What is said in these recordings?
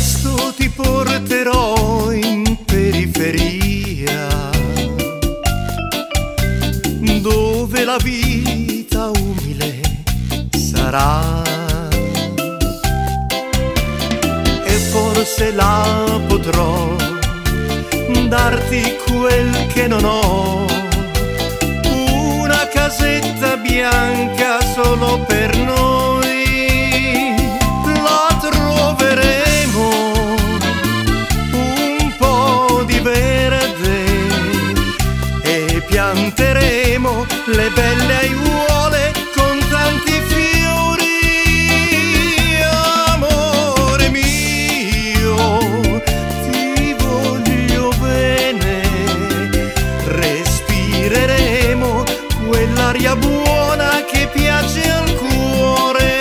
presto ti porterò in periferia, dove la vita umile sarà, e forse là potrò darti quel che non ho, una casetta bianca solo per noi. Pianteremo le belle aiuole con tanti fiori. Amore mio, ti voglio bene, respireremo quell'aria buona che piace al cuore.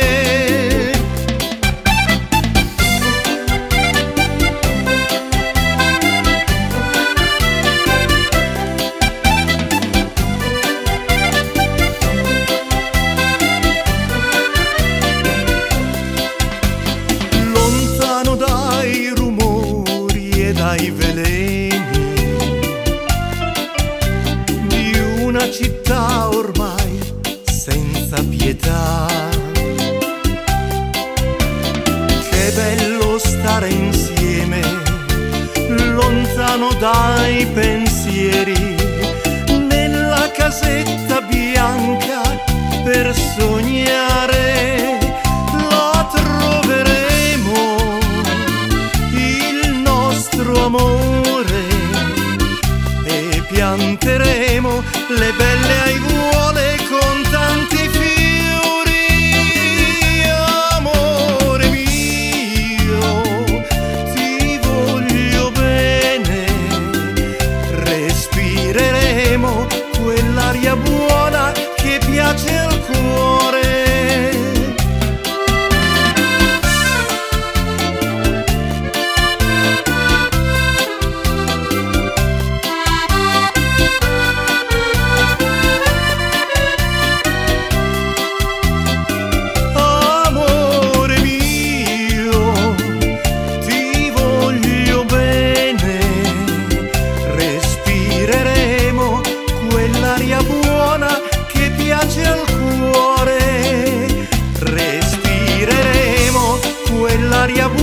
Dai rumori e dai veleni di una città ormai senza pietà. Che bello stare insieme, lontano dai pensieri, nella casetta bianca per sognare. La troveremo, amore, e pianteremo le belle aiuole con tanti fiori. Amore mio, ti voglio bene, respireremo quell'aria buona che piace al cuore. Aria